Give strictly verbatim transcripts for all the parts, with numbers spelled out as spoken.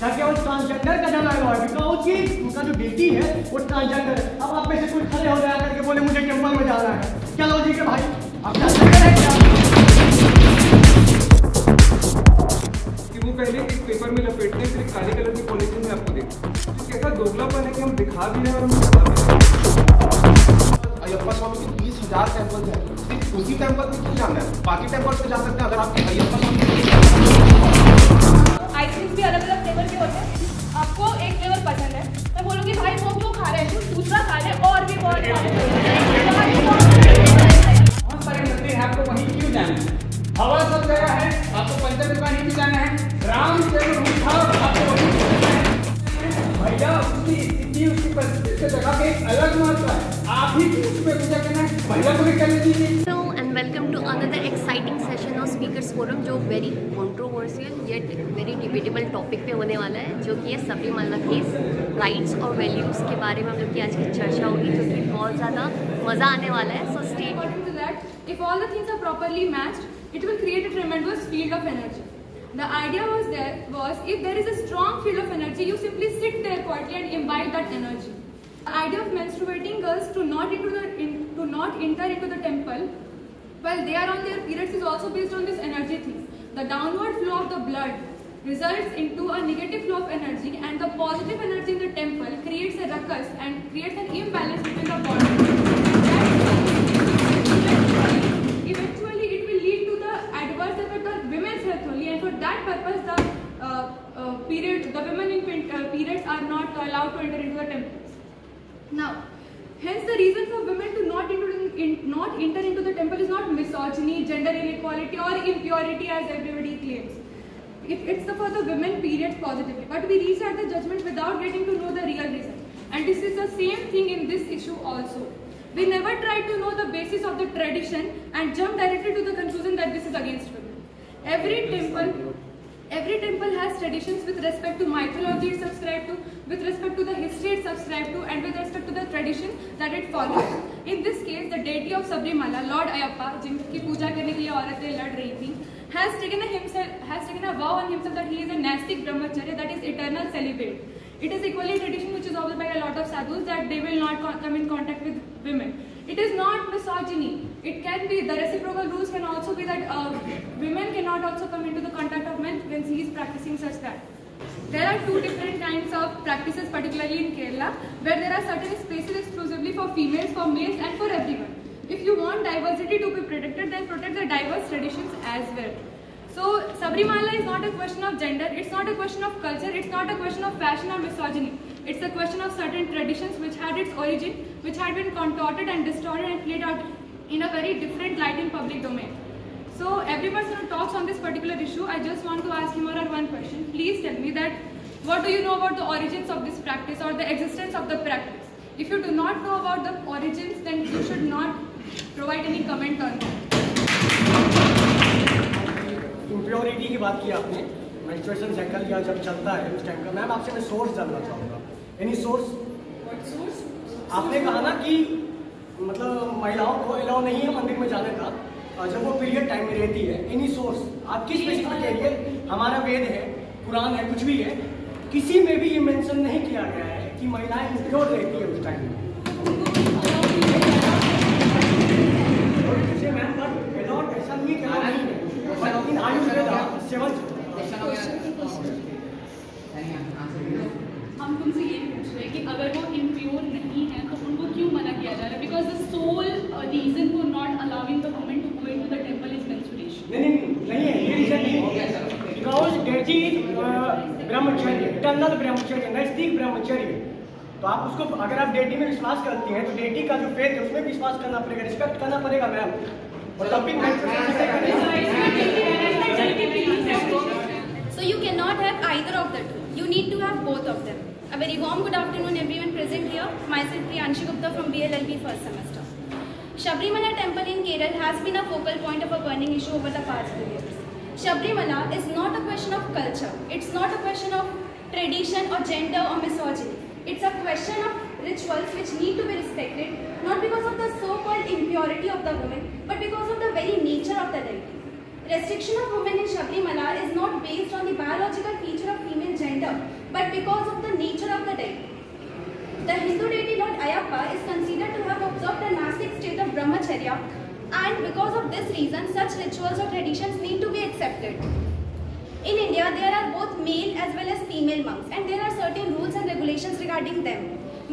ताकि वो ट्रांसजेंडर का जाना हुआ है, बिकॉज की उनका जो बेटी है वो ट्रांसजेंडर है। अब आप में से कोई खड़े हो जाया करके बोले मुझे टेम्पल में जाना है, क्या लॉजिक है भाई? आप ट्रांसजेंडर है क्या? कि वो पहले एक पेपर में लपेटते हैं, फिर एक काले कलर की पॉलिथीन में आपको देखते हैं। कैसा दोगलापन है कि हम दिखा भी रहे हैं और हम बता भी रहे हैं। अय्यप्पा स्वामी के बीस हजार टेम्पल है, सिर्फ उसी टेम्पल में क्यों जाना है? बाकी टेम्पल पर जा सकते हैं अगर आपके अय्यप्पा स्वामी। आइसक्रीम भी अलग अलग फ्लेवर के होते हैं, आपको एक फ्लेवर पसंद है, मैं बोलूँगी भाई वो क्यों खा रहे हैं, दूसरा खा रहे हैं और भी बहुत खा रहे हैं। बहुत सारे मंदिर हैं, आपको वहीं क्यों जाना है? हवा सब जगह है, आपको पंचतत्व का नहीं भी जाना है, राम जन्मभूमि था आपको वहीं क्यों जाना है? भैया उसकी स्थिति उसकी परिस्थिति से जगह के अलग महत्व है, आप ही उसमें पूजा करना है, भैया को भी करने दीजिए। Welcome to another exciting session of Speakers Forum, जो very controversial yet very debatable topic पे होने वाला है, जो कि है सबरीमाला केस, rights और values के बारे में हम लोग की आज की चर्चा होगी, जो कि बहुत ज़्यादा मज़ा आने वाला है। So stay tuned to that. If all the things are properly matched, it will create a tremendous field of energy. The idea was there was if there is a strong field of energy, you simply sit there quietly and imbibe that energy. The idea of menstruating girls to not into the in, to not enter into the temple. Well, they are on their periods is also based on this energy thing. The downward flow of the blood results into a negative flow of energy, and the positive energy in the temple creates a ruckus and creates an imbalance between the bodies. Eventually, it will lead to the adverse effect on women's health only, and for that purpose, the uh, uh, period, the women in uh, periods are not allowed to enter into the temples. Now, hence the reason for women to not enter in, not enter into the temple is not misogyny, gender inequality, or impurity as everybody claims. It, it's the for the women period positively, but we reach at the judgment without getting to know the real reason. And this is the same thing in this issue also. We never try to know the basis of the tradition and jump directly to the conclusion that this is against women. Every temple, every temple has traditions with respect to mythology it subscribes to, with respect to the history it subscribes to, and with respect to the tradition that it follows. In this case, the deity of Sabarimala, Lord Ayyappa, जिनकी पूजा करने के लिए औरतें लड़ रही थी, has taken a himself has taken a vow on himself that he is a monastic brahmacharya, that is eternal celibate. It is equally a tradition which is observed by a lot of sadhus that they will not come in contact with women. It is not misogyny. It can be the reciprocal rules can also be that uh, women cannot also come into the contact of men when he is practicing such that. There are two different kinds of practices, particularly in Kerala, where there are certain spaces exclusively for females, for males, and for everyone. If you want diversity to be protected, then protect the diverse traditions as well. So, Sabarimala is not a question of gender, it's not a question of culture, it's not a question of fashion or misogyny. It's a question of certain traditions which had its origin, which had been contorted and distorted and played out in a very different light in public domain. So every person who talks on this particular issue, I just want to ask him or her one question. Please tell me that what do you know about the origins of this practice or the existence of the practice? If you do not know about the origins, then you should not provide any comment on that. Impurity की बात की आपने, menstruation cycle क्या जब चलता है उस time का, मैम आपसे मैं source जानना चाहूँगा. Any source? What source? आपने कहा ना कि मतलब महिलाओं को allow नहीं है मंदिर में जाने का. जब वो पीरियड टाइम में रहती है, एनी सोर्स आप किस बेसिस पे कह रही है? हमारा वेद है, कुरान है, कुछ भी है, किसी में भी ये मेंशन नहीं किया गया है कि महिलाएं इंप्योर रहती है उस टाइम में। ऐसा नहीं है, हम तुमसे ये पूछ रहे हैं कि अगर वो इंप्योर नहीं है तो उनको क्यों मना किया जा रहा है? Because the sole reason for not allowing the women to go into the temple is menstruation. नहीं नहीं है, ये रीजन नहीं हो गया sir, because deity brahmacharya, eternal brahmacharya, naishtik ब्रह्मचर्य, तो आप उसको अगर आप डेटी में विश्वास करती हैं तो डेटी का जो फेथ है उसमें विश्वास करना पड़ेगा, रिस्पेक्ट करना पड़ेगा मैम। और तब भी so you can not have either of the two, you need to have both of them. A very warm good afternoon everyone present here. Myself Priyanshi Gupta from B L L B first semester. Sabarimala temple in Kerala has been a focal point of a burning issue over the past few years. Sabarimala is not a question of culture. It's not a question of tradition or gender or misogyny. It's a question of rituals which need to be respected, not because of the so-called impurity of the women, but because of the very nature of the deity. Restriction of women in Sabarimala is not based on the biological feature of female gender, but because of the nature of the deity. The Hindu deity Lord Ayyappa is considered to have observed a monastic state of brahmacharya, and because of this reason, such rituals or traditions need to be accepted. In India, there are both male as well as female monks, and there are certain rules and regulations regarding them.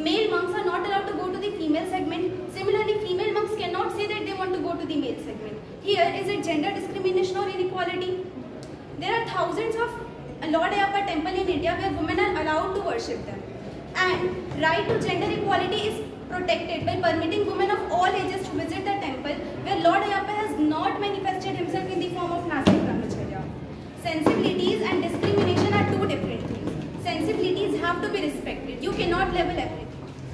Male monks are not allowed to go to the female segment. Similarly, female monks cannot say that they want to go to the male segment. Here, is it gender discrimination or inequality? There are thousands of Lord Ayyappa temple in India where women are allowed to worship them. And right to gender equality is protected by permitting women of all ages to visit the temple, where Lord Ayyappa has not manifested himself in the form of monastic brahmacharya. Sensibilities and discrimination are two different things. Sensibilities have to be respected. You cannot level everything.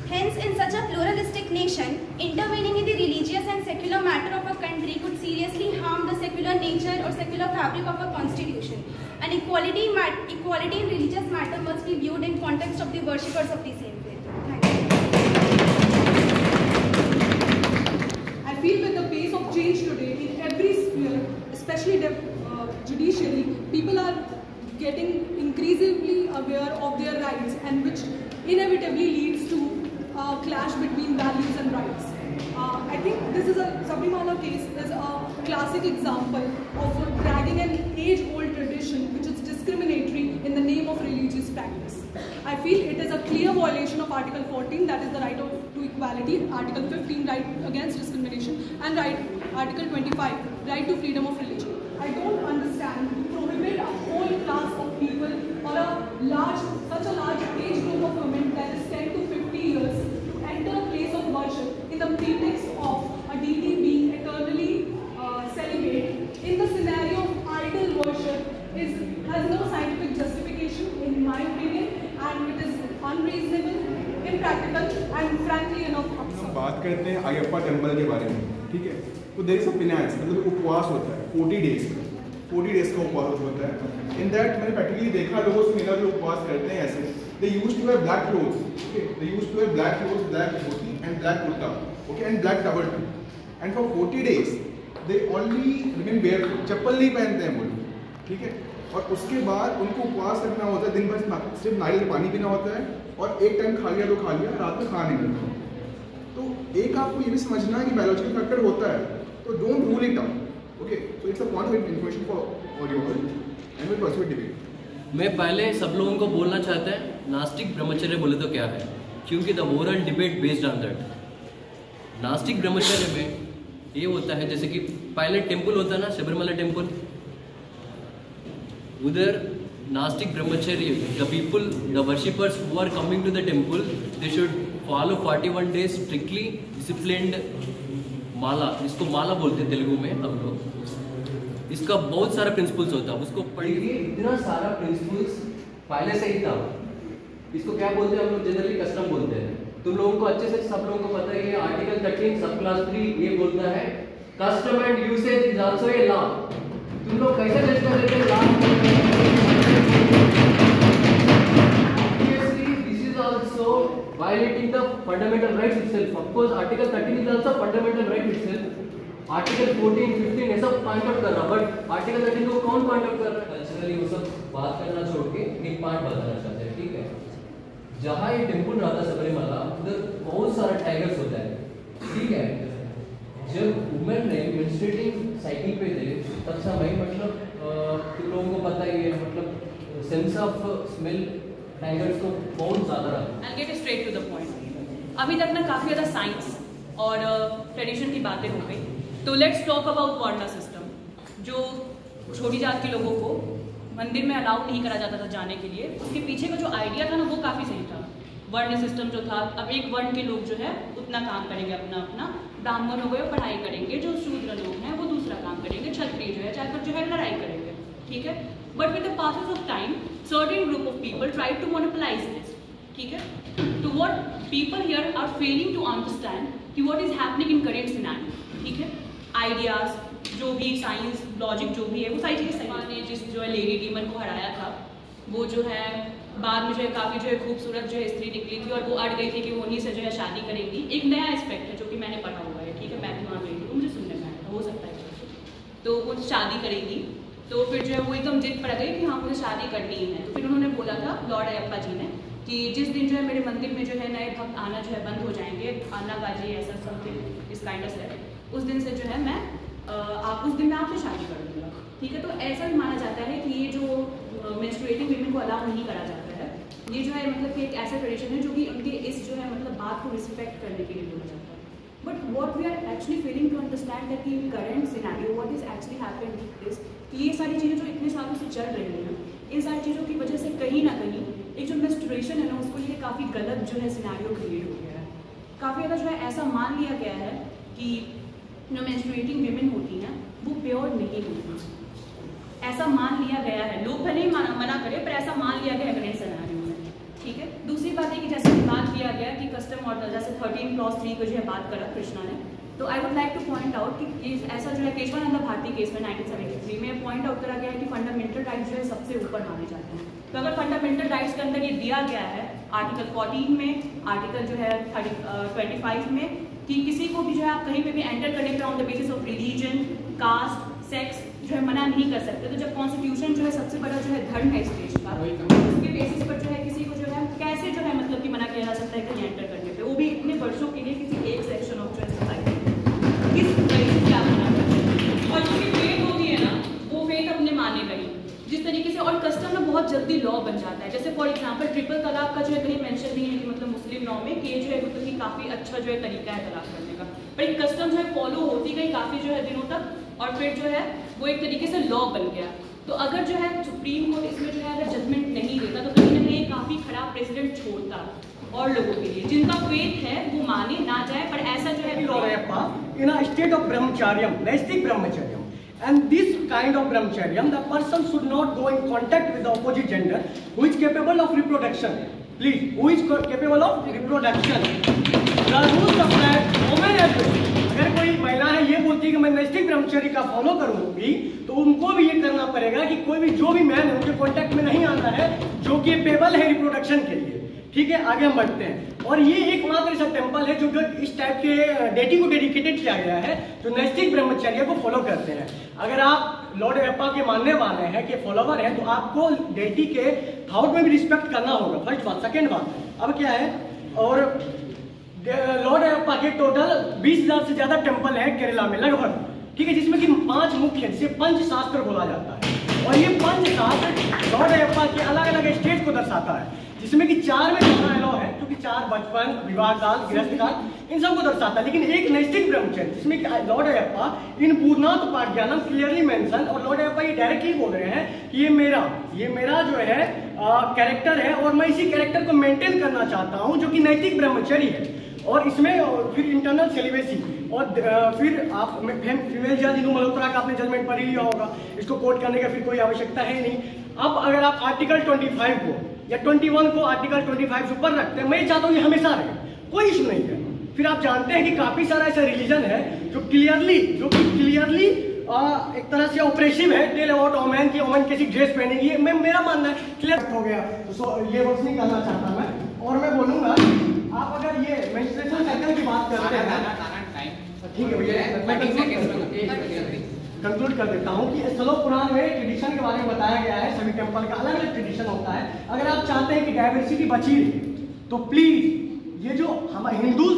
Hence, in such a pluralistic nation, intervening in the religious and secular matter of a country could seriously harm the secular nature or secular fabric of a constitution. And equality, equality in religious matter must be viewed in context of the worshippers of the same faith. I feel with the pace of change today in every sphere, especially uh, judicially, people are getting increasingly aware of their rights, and which inevitably leads to Uh, clash between values and rights. Uh, I think this is a Sabarimala case is a classic example of dragging an age-old tradition which is discriminatory in the name of religious practice. I feel it is a clear violation of Article fourteen, that is the right of, to equality, Article fifteen, right against discrimination, and right Article twenty-five, right to freedom of religion. I don't understand to prohibit a whole class of people or a large, such a large age group of women that is ten to fifty years to enter a place of worship in the pretext of a deity being eternally uh, celibate. In the scenario of idol worship, is has no scientific justification in my opinion, and it is unreasonable, impractical, and frankly enough absurd. हम बात करते हैं Ayyappa temple के बारे में, ठीक है? तो there is a penance, मतलब उपवास होता है, forty days, forty days का उपवास होता है. In that मैंने practically देखा लोगों से मिला जो उपवास करते हैं ऐसे. They used to wear black clothes. Okay, they used to wear black clothes, black dhoti, and black kurta. Okay, and black towel. And for forty days, they only remain barefoot. चप्पल नहीं पहनते हैं वो, ठीक है? और उसके बाद उनको उपवास रखना होता है. दिन भर सिर्फ नारियल पानी पीना होता है. और एक टाइम खा लिया तो खा लिया. रात में खा नहीं मिलता. तो एक आपको ये भी समझना है कि biological factor होता है. तो don't rule it out. Okay, so it's a point of information for all you all, and we'll pursue debate. मैं पहले सब लोगों को बोलना चाहता है, नास्तिक ब्रह्मचर्य बोले तो क्या है, क्योंकि the overall debate based on that. नास्तिक ब्रह्मचर्य में ये होता है जैसे कि पहले टेम्पल होता है ना, शबरीमला टेम्पल, उधर नास्तिक ब्रह्मचर्य, the people, the worshippers who are coming to the temple, they should follow forty-one days strictly disciplined माला, इसको माला बोलते हैं तेलुगु में हम लोग. इसका बहुत सारा प्रिंसिपल्स होता है, उसको पढ़िए. इतना सारा प्रिंसिपल्स पहले से ही था. इसको क्या बोलते हैं हम लोग, जनरली कस्टम बोलते हैं. तुम लोगों को अच्छे से सब लोगों को पता है ये article thirteen sub class three ये बोलता है custom and usage is also a law. तुम लोग कैसे देखते रहते हैं law. Obviously this is also violating the fundamental rights itself. Of course article thirteen is also fundamental right itself. Article fourteen, fifteen ये सब पॉइंट आउट कर रहा, बट आर्टिकल थर्टीन को कौन पॉइंट आउट कर रहा है? कल्चरली वो सब बात करना छोड़ के एक पॉइंट बताना चाहते हैं, ठीक है? जहाँ ये टेम्पल रहता सबरीमाला, उधर बहुत सारा टाइगर्स होता है, ठीक है? जब वुमेन ने मेंस्ट्रुएटिंग साइकिल पे थे, तब समय मतलब तुम लोगों को पता ही है, मतलब सेंस ऑफ स्मेल टाइगर्स को बहुत ज़्यादा रहा. I'll get straight to the point. अभी तक ना काफी ज़्यादा साइंस और ट्रेडिशन की बातें हो गई, तो let's talk about varna system, जो छोटी जात के लोगों को मंदिर में अलाउ नहीं करा जाता था जाने के लिए. उसके पीछे का जो आइडिया था ना वो काफ़ी सही था. वर्ण सिस्टम जो था, अब एक वर्ण के लोग जो है उतना काम करेंगे अपना अपना, ब्राह्मण हो गए पढ़ाई करेंगे, जो शूद्र लोग हैं वो दूसरा काम करेंगे, क्षत्रिय जो है जाकर जो है लड़ाई करेंगे, ठीक है? But with the passes of time certain group of people try to monopolise this, ठीक है? तो what people here are failing to understand कि what is happening in current scenario, ठीक है? आइडियाज़ जो भी साइंस लॉजिक जो भी है वो सारी चीज़ें सही ने जिस जो है लेडी डीमन को हराया था, वो जो है बाद में जो है काफ़ी जो है खूबसूरत जो है स्त्री निकली थी और वो अड़ गई थी कि वो उन्हीं से जो है शादी करेंगी. एक नया एस्पेक्ट है जो कि मैंने पढ़ा हुआ है, ठीक है? मैं भी वहाँ गई थी, मुझे सुनने में आया, हो सकता है. तो वो शादी करेंगी, तो फिर जो है वो एकदम जिद पड़ गई कि हाँ मुझे शादी करनी है. तो फिर उन्होंने बोला था लॉर्ड अय्यप्पा जी ने कि जिस दिन जो है मेरे मंदिर में जो है नए भक्त आना जो है बंद हो जाएंगे, आना बाजी ऐसा समथिंग इस काइंड ऑफ सेट, उस दिन से जो है मैं आप उस दिन मैं आपसे शादी कर दूँगा, ठीक है। तो ऐसा भी माना जाता है कि ये जो मेंस्ट्रुएटिंग वीमेन को अलाउ नहीं करा जाता है, ये जो है मतलब कि एक ऐसा ट्रेडिशन है जो कि उनके इस जो है मतलब बात को रिस्पेक्ट करने के लिए बोला जाता है। But what we are actually failing to understand that in current scenario what is actually happening with this, कि ये सारी चीज़ें जो इतने सालों से चल रही हैं, इन सारी चीज़ों की वजह से कहीं ना कहीं एक जो मेंस्ट्रुएशन है ना उसको लिए काफ़ी गलत जो है सिनेरियो क्रिएट हो गया है। काफ़ी ज़्यादा जो है ऐसा मान लिया गया है कि जो मेंस्ट्रुएटिंग वीमेन होती हैं वो प्योर नहीं होती, ऐसा मान लिया गया है। लोग भले ही मना करें पर ऐसा मान लिया गया है करेंट सिनेरियो में, ठीक है। दूसरी बात है कि जैसे बात किया गया कि कस्टम और जैसे थर्टीन क्रॉस थ्री को जो है बात करा कृष्णा ने, तो I would like to point out कि ऐसा जो है केशवानंद भारती केस में नाइनटीन सेवेंटी थ्री में पॉइंट आउट करा गया है कि फंडामेंटल राइट्स जो है सबसे ऊपर माने जाते हैं। तो अगर फंडामेंटल राइट्स के अंदर ये दिया गया है आर्टिकल फोर्टीन में, आर्टिकल जो है ट्वेंटी फाइव में, कि किसी को भी जो है आप कहीं पे भी एंटर करने पर on the basis of religion, caste, sex जो है मना नहीं कर सकते। तो जब कॉन्स्टिट्यूशन जो है सबसे बड़ा जो है धर्म है इस देश का, उसके बेसिस पर जो है किसी को जो है कैसे जो है मतलब कि मना किया जा सकता है कहीं एंटर करने पर, वो भी इतने वर्षों के लिए किसी एक सेक्शन ऑफ जो है सोसाइटी किस तरीके से आप मना करते हैं। और जो फेथ होती है ना वो फेथ अपने माने गई जिस तरीके से, और कस्टम में बहुत जल्दी लॉ बन जाता है। जैसे फॉर एग्जांपल ट्रिपल तलाक का जो है कहीं मेंशन नहीं है कि मतलब मुस्लिम लॉ में कि जो है मतलब कि काफ़ी अच्छा जो है तरीका है तलाक करने का, पर एक कस्टम जो है फॉलो होती गई काफ़ी जो है दिनों तक और फिर जो है वो एक तरीके से लॉ बन गया। तो अगर जो है सुप्रीम कोर्ट इसमें जो है अगर जजमेंट नहीं देता तो कहीं ना कहीं काफ़ी खराब प्रेसिडेंट छोड़ता और लोगों के लिए जिनका फेथ है वो माने ना जाए, पर ऐसा जो है in a state of brahmacharyam, monastic brahmacharyam, and this kind of brahmacharyam the person should not go in contact with the opposite gender who is capable of reproduction, please, who is capable of reproduction. The rules apply women as well. अगर कोई महिला है ये बोलती है कि मैं monastic brahmacharya का फॉलो करूंगी तो उनको भी ये करना पड़ेगा कि कोई भी जो भी मैन है उनके कॉन्टेक्ट में नहीं आना है जो कि पेबल है रिप्रोडक्शन के लिए, ठीक है। आगे हम बढ़ते हैं और ये एक मात्र सा टेम्पल है जो इस टाइप के डेटी को डेडिकेटेड किया गया है जो नैष्टिक ब्रह्मचर्य को फॉलो करते हैं। अगर आप लॉर्ड अय्यप्पा के मानने वाले हैं कि फॉलोवर हैं तो आपको डेटी के थाउट में भी रिस्पेक्ट करना होगा, फर्स्ट बात। सेकेंड बात अब क्या है, और लॉर्ड अय्यप्पा के टोटल बीस हजार से ज्यादा टेम्पल है केरला में लगभग, ठीक है, जिसमें कि पांच मुख्य जिसे पंच शास्त्र बोला जाता है और ये पंच शास्त्र लॉर्ड अय्यप्पा के अलग अलग स्टेट को दर्शाता है जिसमें कि चार में लॉ है क्योंकि चार बचपन, विवाह काल, गृहस्थ काल इन सबको दर्शाता है, लेकिन एक नैष्टिक ब्रह्मचर्य जिसमें कि लॉर्ड अय्यप्पा इन पूर्णात पाठ्यानम क्लियरली मेंशन, और लॉर्ड अय्यप्पा ये डायरेक्टली बोल रहे हैं कि ये मेरा ये मेरा जो है कैरेक्टर है और मैं इसी कैरेक्टर को मेंटेन करना चाहता हूँ जो कि नैतिक ब्रह्मचर्य है। और इसमें और फिर इंटरनल सेलिब्रेसी और फिर आप फीमेल जज इन मल्होत्रा का आपने जजमेंट पढ़ ही लिया होगा, इसको कोर्ट करने का फिर कोई आवश्यकता है नहीं। अब अगर आप आर्टिकल पच्चीस को या इक्कीस को आर्टिकल पच्चीस से ऊपर रखते हैं, मैं चाहता हूँ ये हमेशा रहे, कोई इशू नहीं है। फिर आप जानते हैं कि काफ़ी सारा ऐसा रिलीजन है जो क्लियरली जो कि क्लियरली एक तरह से ऑपरेसिव है, टेल अबाउट ओमेन की ओमेन कैसी ड्रेस पहनेगी, ये मैं मेरा मानना है क्लियर हो गया। तो ये वर्ष नहीं करना चाहता मैं, और मैं बोलूँगा आप अगर ये मेंस्ट्रुएशन साइकिल की बात करते हैं, ठीक है भैया, मैं कंक्लूड कर देता हूँ कि स्लो पुराण में ट्रेडिशन के बारे में बताया गया है, सभी टेम्पल का अलग अलग ट्रेडिशन होता है। अगर आप चाहते हैं कि डाइवर्सिटी बची रहे तो प्लीज़ ये जो हम हिंदू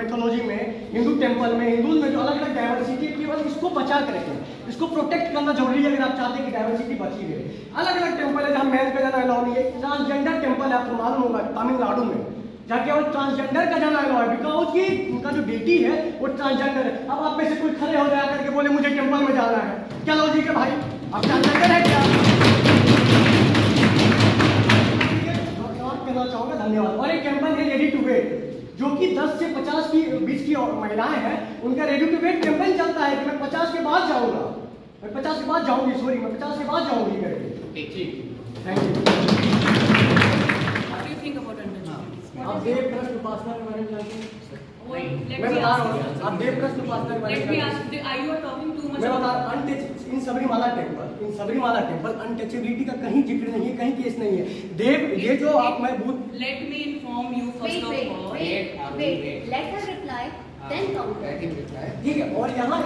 मेथोलॉजी में, हिंदू टेम्पल में, हिंदू में जो अलग अलग डाइवर्सिटी केवल इसको बचा के रखें, इसको प्रोटेक्ट करना जरूरी है अगर आप चाहते हैं कि डाइवर्सिटी बची रहे। अलग अलग टेम्पल है जहाँ मेन का जाना अलाउ नहीं है, ट्रांसजेंडर टेम्पल है आपको मालूम होगा तमिलनाडु में, जहाँ केवल ट्रांसजेंडर का जाना अलाउ है बिकॉज कि उनका जो बेटी है वो ट्रांसजेंडर है। अब आप में से कोई खड़े हो जाया करके बोले मुझे टेम्पल में जाना है, क्या लॉजिक है भाई, आप ट्रांसजेंडर है क्या? और कहना चाहूँगा धन्यवाद। और एक टेम्पल है रेडी टू वेट जो कि दस से पचास की बीच की महिलाएं हैं, उनका रेडी टू वेट टेम्पल चलता है कि मैं पचास के बाद जाऊँगा, मैं पचास के बाद जाऊँगी सॉरी मैं पचास के बाद जाऊँगी करके, ठीक। Thank you. आप देव प्रश्न उपासना के बारे में जानते हैं? मैं बता रहा हूँ, आप देव प्रश्न उपासना के बारे में जानते हैं? I you are talking too much. मैं बता रहा हूँ untouch in Sabarimala temple, in Sabarimala temple untouchability का कहीं जिक्र नहीं है, कहीं केस नहीं है। देव ये जो आप मैं भूत let me inform you first of all wait let her reply then counter, ठीक है। और यहाँ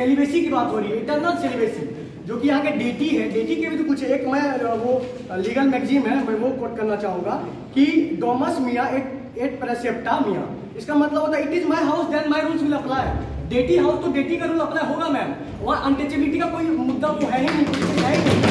सेलिब्रेसी की बात हो रही है, इंटरनल सेलिब्रेसी जो कि यहाँ के डेटी है, डेटी के भी तो कुछ एक मैं वो लीगल मैगजीन है, मैं वो कोट करना चाहूँगा कि डोमस मिया एट एट प्रेसेप्टा मिया, इसका मतलब होता है it is my house then my rules will apply. Deity house तो डेटी का रूल अप्लाई होगा मैम, और अनटचेबिलिटी का कोई मुद्दा वो है ही नहीं, है ही नहीं।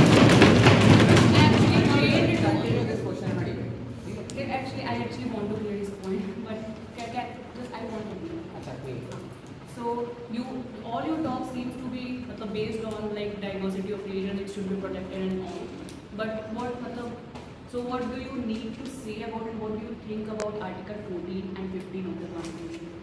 All your talk seems to be मतलब based on like diversity of religion, it should be protected and all. But what मतलब so what do you need to say about it? What do you think about Article fourteen and fifteen of the Constitution?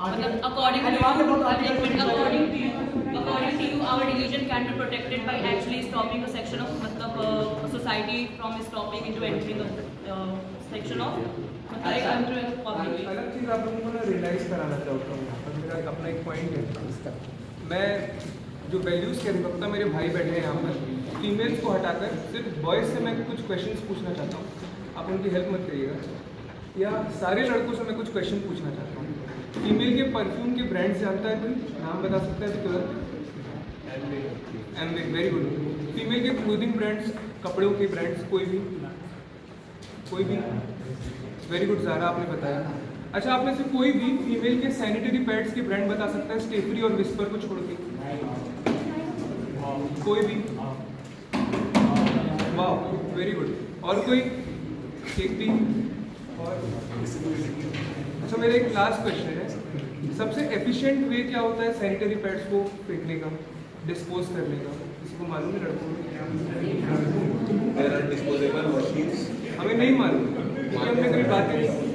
मतलब according to you, according to you, according to you, our religion can be protected by actually stopping a section of मतलब uh, society from stopping into entering a uh, section of मतलब अलग चीज आप लोगों को realise कराना चाहता हूँ। अपना एक पॉइंट है इसका, मैं जो वैल्यूज़ के अधिवक्ता मेरे भाई बैठे हैं यहाँ पर, फीमेल्स को हटाकर सिर्फ बॉयज़ से मैं कुछ क्वेश्चंस पूछना चाहता हूँ, आप उनकी हेल्प मत करिएगा, या सारे लड़कों से मैं कुछ क्वेश्चन पूछना चाहता हूँ। फीमेल के परफ्यूम के ब्रांड्स जानता है कोई? नाम बता सकता है तुरंत? Amway, very good. फीमेल के क्लोथिंग ब्रांड्स, कपड़ों के ब्रांड्स, कोई भी? कोई भी, वेरी गुड ज़ारा आपने बताया। अच्छा, आप में से कोई भी फीमेल के सैनिटरी पैड्स के ब्रांड बता सकता है, स्टेफरी और विस्पर को छोड़ के? कोई भी? वाह, वेरी गुड। और कोई? एक भी? और अच्छा, मेरा एक लास्ट क्वेश्चन है, सबसे एफिशिएंट वे क्या होता है सैनिटरी पैड्स को फेंकने का, डिस्पोज करने का? किसी को मालूम है लड़कों को? हमें नहीं मालूम, हमने कोई बात नहीं।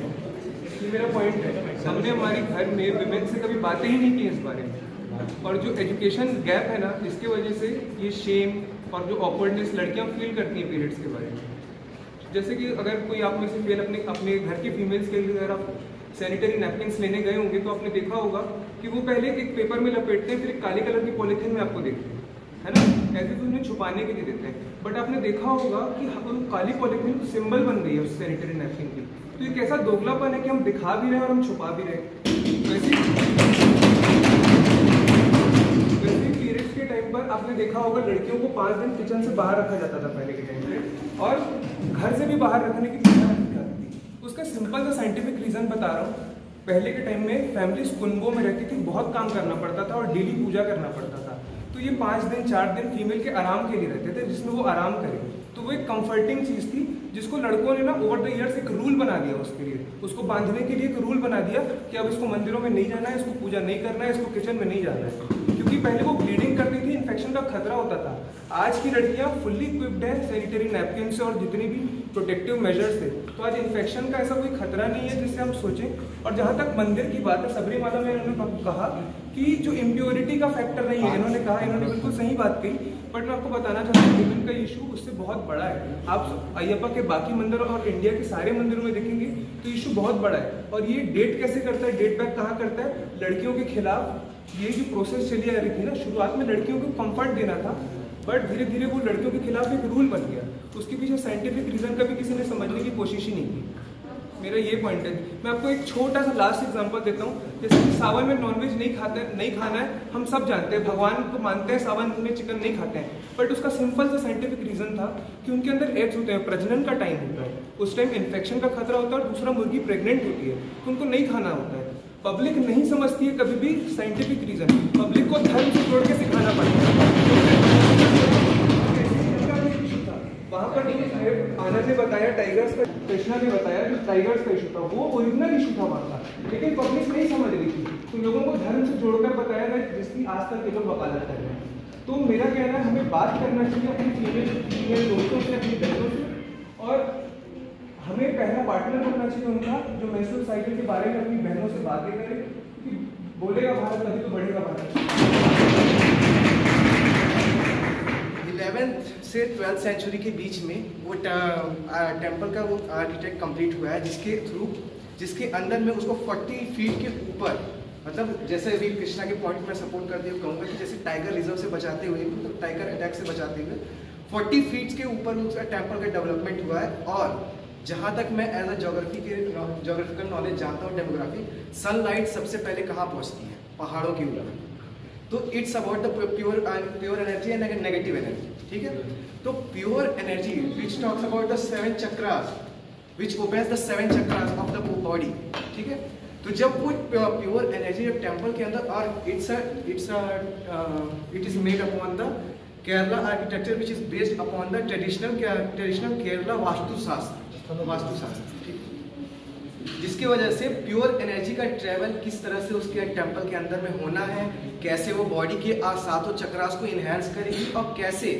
ये मेरा पॉइंट है, हमने हमारे घर में विमेन से कभी बातें ही नहीं की इस बारे में, और जो एजुकेशन गैप है ना, इसके वजह से ये शेम और जो ऑकवर्डनेस लड़कियां फील करती हैं पीरियड्स के बारे में। जैसे कि अगर कोई आप में से फीमेल अपने अपने घर के फीमेल्स के लिए अगर आप सैनिटरी नैपकिन्स लेने गए होंगे तो आपने देखा होगा कि वो पहले एक पेपर में लपेटते हैं, फिर एक काले कलर की पॉलीथीन में आपको देते हैं, है ना, ऐसे तो उन्हें छुपाने के लिए देते हैं। बट आपने देखा होगा कि वो काली पॉलीथीन सिंबल बन गई है उस सैनिटरी नैपकिन की, तो ये कैसा दोगलापन है कि हम दिखा भी रहे हैं और हम छुपा भी रहे हैं। वैसे वैसे पीरियड्स के टाइम पर आपने देखा होगा लड़कियों को पाँच दिन किचन से बाहर रखा जाता था पहले के टाइम पे, और घर से भी बाहर रखने की कोशिश की जाती थी। उसका सिंपल सा साइंटिफिक रीज़न बता रहा हूँ, पहले के टाइम में फैमिलीज कुनबों में रहती थी, बहुत काम करना पड़ता था और डेली पूजा करना पड़ता था, तो ये पाँच दिन चार दिन फीमेल के आराम के लिए रहते थे, जिसमें वो आराम करें, तो वो एक कंफर्टिंग चीज़ थी, जिसको लड़कों ने ना ओवर द ईयर्स एक रूल बना दिया उसके लिए, उसको बांधने के लिए एक रूल बना दिया कि अब इसको मंदिरों में नहीं जाना है, इसको पूजा नहीं करना है, इसको किचन में नहीं जाना है, क्योंकि पहले वो ब्लीडिंग करती थी, इन्फेक्शन का खतरा होता था। आज की लड़कियां फुल्ली इक्विप्ड है सैनिटरी नैपकिन से और जितनी भी प्रोटेक्टिव मेजर्स थे, तो आज इन्फेक्शन का ऐसा कोई खतरा नहीं है जिससे हम सोचें। और जहाँ तक मंदिर की बात है, सबरीमाला में इन्होंने कहा कि जो इम्प्योरिटी का फैक्टर नहीं है, इन्होंने कहा, इन्होंने बिल्कुल सही बात कही, बट मैं आपको बताना चाहता हूँ वुमेन का इशू उससे बहुत बड़ा है। आप अय्यप्पा के बाकी मंदिर और इंडिया के सारे मंदिरों में देखेंगे तो इशू बहुत बड़ा है, और ये डेट कैसे करता है, डेट बैक कहाँ करता है, लड़कियों के खिलाफ ये जो प्रोसेस चली आ रही थी ना, शुरुआत में लड़कियों को कंफर्ट देना था, बट धीरे धीरे वो लड़कियों के खिलाफ एक रूल बन गया, उसके पीछे साइंटिफिक रीज़न कभी किसी ने समझने की कोशिश ही नहीं की। मेरा ये पॉइंट है। मैं आपको एक छोटा सा लास्ट एग्जांपल देता हूँ, जैसे कि सावन में नॉनवेज नहीं खाते नहीं खाना है, हम सब जानते हैं, भगवान को मानते हैं, सावन में चिकन नहीं खाते हैं, बट उसका सिंपल सा साइंटिफिक रीज़न था कि उनके अंदर एड्स होते हैं, प्रजनन का टाइम होता है, उस टाइम इन्फेक्शन का खतरा होता है, और दूसरा मुर्गी प्रेग्नेंट होती है, तो उनको नहीं खाना होता है। पब्लिक नहीं समझती है कभी भी साइंटिफिक रीज़न, पब्लिक को धर्म से जोड़ के सिखाना पड़ता है। वहाँ पर आनंद ने बताया टाइगर्स का, कृष्णा ने बताया जो टाइगर्स का इशू था वो ओरिजिनल इशू था वहाँ का, लेकिन पब्लिक नहीं समझ रही थी, तो लोगों को धर्म से जोड़कर बताया गया, जिसकी आज तक ये लोग वकालत कर रहे हैं। तो मेरा कहना है हमें बात करना चाहिए अपनी फीमेल फीमेल दोस्तों से, अपनी बहनों से, और हमें पहला पार्टनर होना चाहिए उनका जो मेंस्ट्रुअल साइकिल के बारे में अपनी बहनों से बातें करें, क्योंकि बोलेगा भारत तभी तो बढ़ेगा भारत। इलेवेंथ से ट्वेल्थ सेंचुरी के बीच में वो टेंपल का वो आर्किटेक्ट कंप्लीट हुआ है, जिसके थ्रू जिसके अंदर में उसको चालीस फीट के ऊपर, मतलब जैसे अभी कृष्णा के पॉइंट में सपोर्ट करते हुए कहूँगा कि जैसे टाइगर रिजर्व से बचाते हुए, मतलब टाइगर अटैक से बचाते हुए चालीस फीट के ऊपर उसका टेंपल का डेवलपमेंट हुआ है। और जहाँ तक मैं एज अ जोग्राफी के जोग्राफिकल नॉलेज जानता हूँ, डेमोग्राफी, सनलाइट सबसे पहले कहाँ पहुँचती है? पहाड़ों के ऊपर। तो it's about the pure pure energy and negative energy, ठीक है। तो pure energy which talks about the seven chakras which opens the seven chakras of the body, ठीक है। तो जब वो प्योर एनर्जी जब टेम्पल के अंदर और it's it's it is made upon the Kerala architecture which is based upon the traditional traditional Kerala vastushastra vastushastra ठीक, जिसकी वजह से प्योर एनर्जी का ट्रेवल किस तरह से उसके टेंपल के अंदर में होना है, कैसे वो बॉडी के सातों चक्रास को इन्हेंस करेगी और कैसे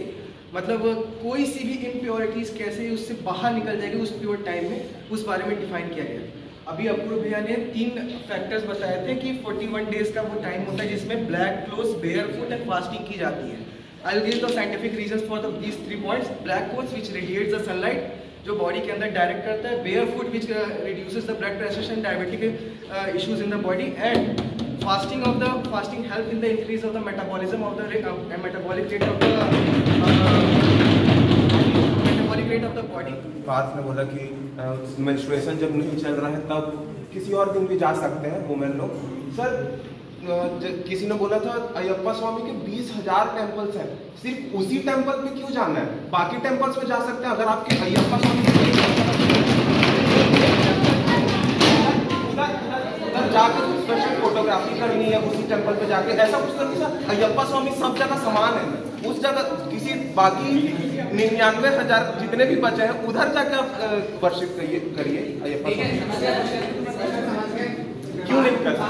मतलब कोई सी भी इम्प्योरिटीज कैसे उससे बाहर निकल जाएगी उस प्योर टाइम में, उस बारे में डिफाइन किया गया। अभी अपूर्व भैया ने तीन फैक्टर्स बताए थे कि इकतालीस डेज का वो टाइम होता है जिसमें black cloth, bare foot and fasting की जाती है। I will give the scientific reasons for these three points. Black cloth which radiates the sunlight जो बॉडी के अंदर डायरेक्ट करता है, bare food which reduces the blood pressure and diabetic issues in the body, and fasting of the fasting help in the increase of the metabolism of the metabolic rate of the metabolic rate of the body. बात ने बोला कि menstruation जब नहीं चल रहा है तब किसी और दिन भी जा सकते हैं वुमेन लोग। सर किसी ने बोला था अय्यप्पा स्वामी के बीस हज़ार टेम्पल्स हैं, सिर्फ उसी टेम्पल में क्यों जाना है, बाकी टेम्पल्स में जा सकते हैं। अगर आपके अय्यप्पा स्वामी उधर जाकर स्पेशल फोटोग्राफी करनी है उसी टेम्पल पे जाके, ऐसा कुछ करनी सर। अय्यप्पा स्वामी सब जगह समान है, उस जगह किसी बाकी निन्यानवे हजार जितने भी बचे हैं उधर जाकर आप वर्शिप करिए अय्यप्पा स्वामी, क्यों नहीं करते।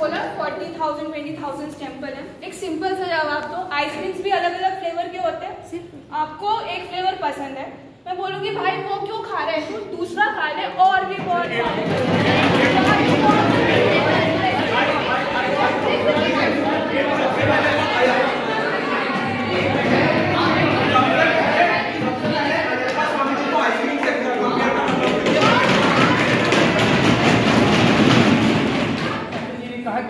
बोला forty thousand twenty thousand temple है। एक सिंपल सा जवाब दो, आइसक्रीम्स भी अलग अलग फ्लेवर के होते हैं, आपको एक फ्लेवर पसंद है, मैं बोलूँगी भाई वो क्यों खा रहे हैं, तो दूसरा खा ले और भी बहुत सारे।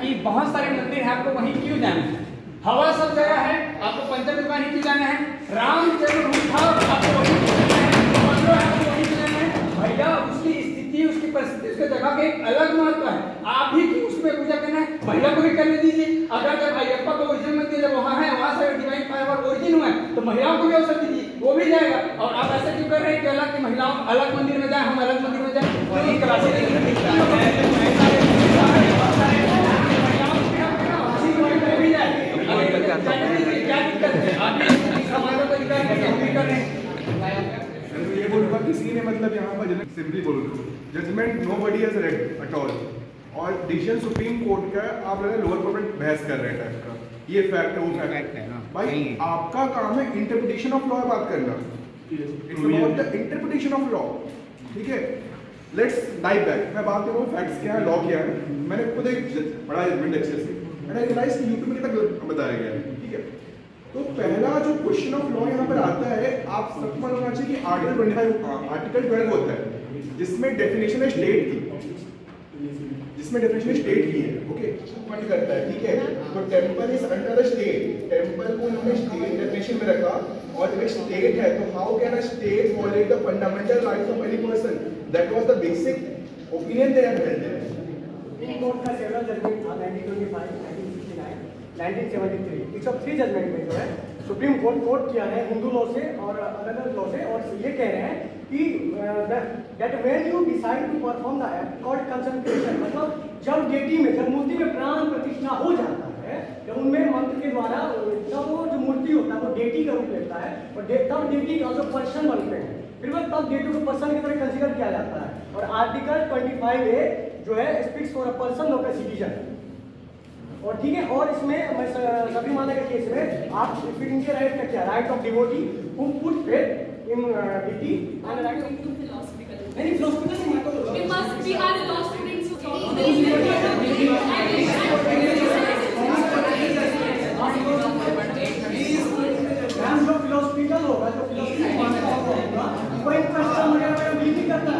कि बहुत सारे मंदिर है आपको वहीं क्यों जाना है, हवा सब जगह है आपको पंचम दुकान ही क्यों जाना है, राम जन्मभूमि था आपको वहीं क्यों जाना है। भैया उसकी स्थिति उसकी परिस्थिति उसके जगह के अलग महत्व है, आप ही क्यों उसमें पूजा करना है, भैया को भी करने दीजिए। अगर जब अय्यप्पा का ओरिजिन मंदिर जब वहाँ है वहाँ से डिवाइन फाइबर ओरिजिन हुआ है तो महिलाओं को भी अवसर दीजिए, वो भी जाएगा। और आप ऐसा क्यों कर रहे हैं कि अलग महिलाओं अलग मंदिर में जाए, हम अलग मंदिर में जाए, ये बोलूँगा किसी ने मतलब यहाँ पर सिंपली बोलूँगा judgment nobody has read at all, और डिसीजन सुप्रीम कोर्ट का आप लग रहा है लोअर कोर्ट में बहस कर रहे हैं टाइप का, ये फैक्ट है वो फैक्ट है भाई। आपका काम है इंटरप्रिटेशन ऑफ लॉ बात करना, it's about the interpretation of law, ठीक है। लेट्स डाइव बैक, मैं बात कर रहा हूँ फैक्ट्स क्या है, लॉ क्या है। मैंने खुद एक बड़ा जजमेंट अच्छे से यूट्यूब में तक बताया गया है, ठीक है। तो पहला जो क्वेश्चन ऑफ लॉ यहाँ पर आता है, आप सबको मानना चाहिए कि article twenty five article twelve होता है जिसमें डेफिनेशन है स्टेट की, जिसमें डेफिनेशन स्टेट की है, ओके डिपेंड करता है, ठीक है। तो temple is under the state, temple को उन्होंने स्टेट डेफिनेशन में रखा, और अगर स्टेट है तो how can a state violate the fundamental rights of any person, that was the basic opinion they had held. Supreme court का सेवरल जजमेंट था nineteen twenty five, nineteen sixty nine, nineteen seventy three, इस सब three judgement में जो है supreme court court किया है Hindu law से और अलग अलग लॉ से, और ये कह रहे हैं कि that when you decide to perform the act called concentration, मतलब जब डेटी में जब मूर्ति में प्राण प्रतिष्ठा हो जाता है, जब उनमें मंत्र के द्वारा जब वो जो मूर्ति होता है वो डेटी का रूप लेता है और तब डेटी का जो पर्सन बनते हैं फिर वह तब डेटी को पर्सन की तरह कंसिडर किया जाता है। और आर्टिकल ट्वेंटी फाइव ए जो है speaks for a person of a citizen, और ठीक है। और इसमें मैं सबरीमाला के केस में आप इनके राइट का क्या, right of devotee who put faith in deity and right to philosophical, नहीं philosophical we must be are law students who talk grams of philosophical होगा तो फिलोसफिकल होगा, कोई क्वेश्चन वगैरह भी नहीं करता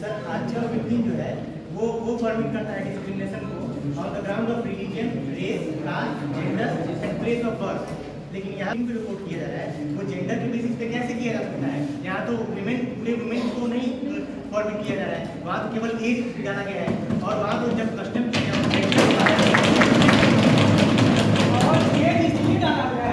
सर। आज जो है वो वो परमिट करता है डिस्क्रिमिनेशन को on the ground of religion, race, caste, gender and place of birth. लेकिन यहाँ भी रिपोर्ट किया जा रहा है वो जेंडर के बेसिस पे कैसे किया जा सकता है? यहाँ तो वुमेन पूरे वुमेन को नहीं परमिट किया जा रहा है, वहाँ तो केवल एज डाला गया है और वहाँ तो जब कस्टम किया और ये इसलिए डाला गया है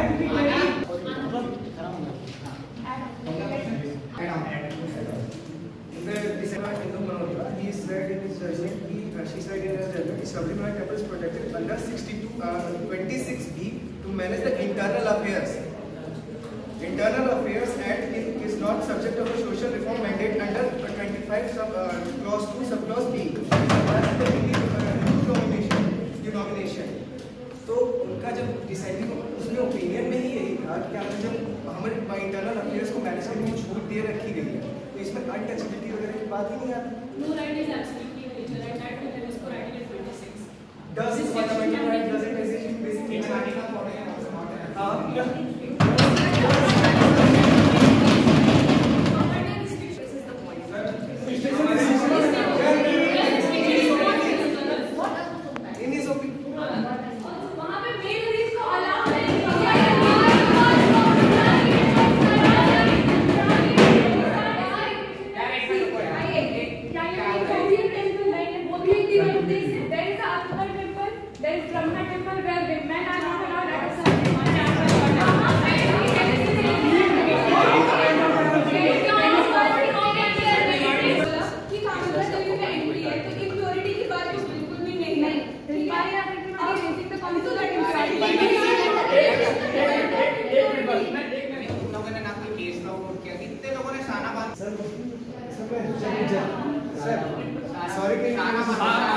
Sabarimala temple is protected under sixty-two, uh, twenty-six B to manage the internal affairs. Internal affairs act is not subject of a social reform mandate under twenty-five sub uh, clause two sub clause B. denomination. तो उनका जब deciding उसमें opinion में ही यही था कि हमें जब हमारे इंटरनल अफेयर्स को मैनेज करने की छूट दे रखी गई है तो इसमें अनटचेबिलिटी वगैरह की बात ही नहीं आती। No right is absolutely major and that within is for Article twenty-six. Does this fundamental right doesn't exist in basic human rights of all and also not at all? Government institution is the point. Institution is institution. What are the in his opinion? Sir sir sorry कि